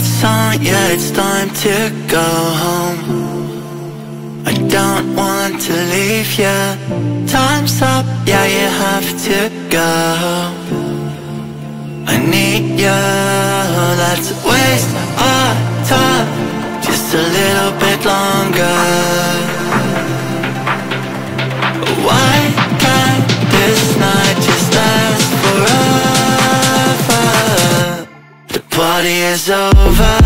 lights on, yeah, it's time to go home. I don't want to leave yet. Time's up, yeah, you have to go. I need you, let's waste our time just a little bit longer. Why can't this night just last forever? The party is over.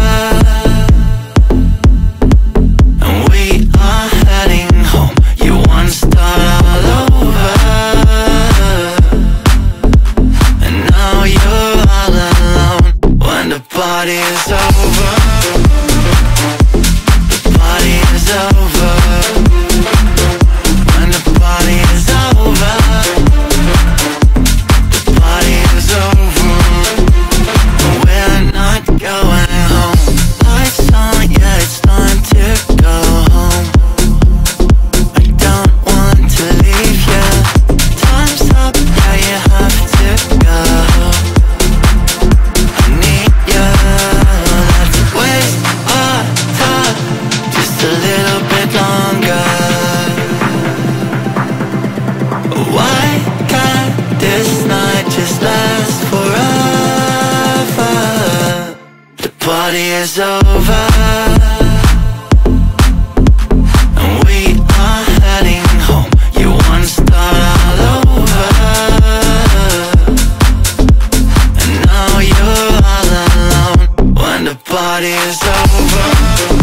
Party is over.